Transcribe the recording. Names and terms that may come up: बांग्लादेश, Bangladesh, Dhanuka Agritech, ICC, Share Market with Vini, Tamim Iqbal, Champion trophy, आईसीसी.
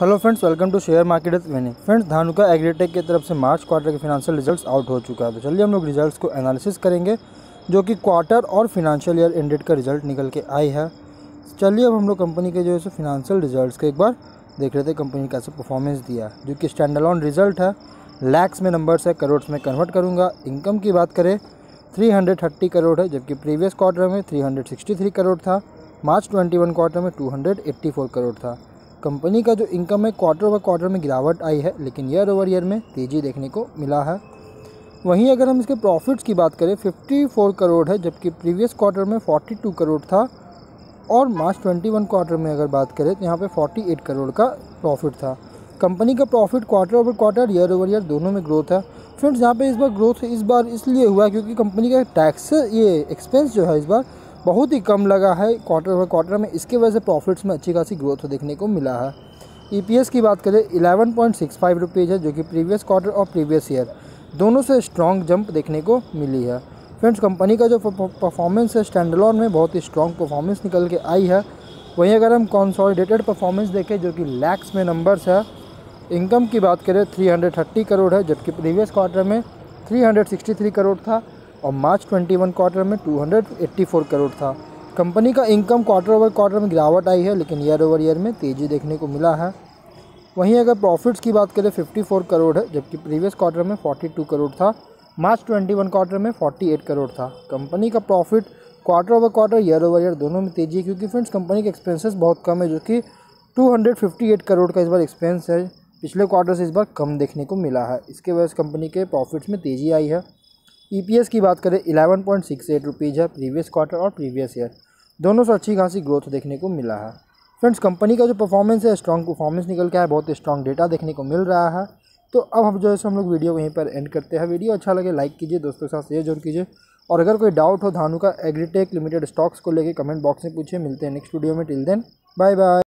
Hello friends, welcome to share market with Vini. Friends, Dhanuka agritech की तरफ से मार्च क्वार्टर के फाइनेंशियल रिजल्ट्स आउट हो चुका है। तो चलिए हम लोग रिजल्ट्स को एनालिसिस करेंगे जो कि क्वार्टर और फाइनेंशियल ईयर एंडेड का रिजल्ट निकल के आई है। चलिए अब हम लोग कंपनी के जो है फाइनेंशियल रिजल्ट्स के एक बार देख रहे थे, कंपनी ने कैसे परफॉर्मेंस दिया जो कि स्टैंड अलोन रिजल्ट है। लैक्स में नंबर्स है, करोड़्स में कन्वर्ट करूँगा। इनकम की बात करें 330 करोड़ है, जबकि प्रीवियस क्वार्टर में 363 करोड़ था। मार्च 2021 क्वार्टर में 284 करोड़ था। कंपनी का जो इनकम है क्वार्टर ओवर क्वार्टर में गिरावट आई है, लेकिन ईयर ओवर ईयर में तेज़ी देखने को मिला है। वहीं अगर हम इसके प्रॉफिट्स की बात करें 54 करोड़ है, जबकि प्रीवियस क्वार्टर में 42 करोड़ था। और मार्च 2021 क्वार्टर में अगर बात करें तो यहाँ पे 48 करोड़ का प्रॉफिट था। कंपनी का profit quarter over quarter, year over year दोनों में ग्रोथ है। फ्रेंड्स, यहाँ पर इस बार इसलिए हुआ क्योंकि कंपनी का टैक्स ये एक्सपेंस जो है इस बार बहुत ही कम लगा है क्वार्टर ओवर क्वार्टर में। इसके वजह से प्रॉफिट्स में अच्छी खासी ग्रोथ देखने को मिला है। ईपीएस की बात करें 11.65 रुपीज़ है, जो कि प्रीवियस क्वार्टर और प्रीवियस ईयर दोनों से स्ट्रॉन्ग जंप देखने को मिली है। फ्रेंड्स, कंपनी का जो परफॉर्मेंस है स्टैंडअलोन में बहुत ही स्ट्रॉन्ग परफॉर्मेंस निकल के आई है। वहीं अगर हम कंसॉलिडेटेड परफॉर्मेंस देखें जो कि लैक्स में नंबर्स है, इनकम की बात करें 330 करोड़ है, जबकि प्रीवियस क्वार्टर में 363 करोड़ था और मार्च 2021 क्वार्टर में 284 करोड़ था। कंपनी का इनकम क्वार्टर ओवर क्वार्टर में गिरावट आई है, लेकिन ईयर ओवर ईयर में तेज़ी देखने को मिला है। वहीं अगर प्रॉफिट्स की बात करें 54 करोड़ है, जबकि प्रीवियस क्वार्टर में 42 करोड़ था। मार्च 2021 क्वार्टर में 48 करोड़ था। कंपनी का profit quarter over quarter, year over year दोनों में तेज़ी, क्योंकि फ्रेंड्स कंपनी के एक्सपेंसेस बहुत कम है जो कि 258 करोड़ का इस बार एक्सपेंस है, पिछले क्वार्टर से इस बार कम देखने को मिला है। इसके वजह से कंपनी के प्रॉफिट्स में तेज़ी आई है। ईपीएस की बात करें 11.68 रुपीज़ है, प्रीवियस क्वार्टर और प्रीवियस ईयर दोनों से अच्छी खासी ग्रोथ देखने को मिला है। फ्रेंड्स, कंपनी का जो परफॉर्मेंस है स्ट्रॉन्ग परफॉर्मेंस निकल के आया, बहुत स्ट्रॉन्ग डेटा देखने को मिल रहा है। तो अब हम जो है हम लोग वीडियो वहीं पर एंड करते हैं। वीडियो अच्छा लगे लाइक कीजिए, दोस्तों के साथ शेयर जरूर कीजिए। और अगर कोई डाउट हो धानुका एग्रीटेक लिमिटेड स्टॉक्स को लेकर कमेंट बॉक्स में पूछिए। मिलते हैं नेक्स्ट वीडियो में, टिल देन बाय बाय।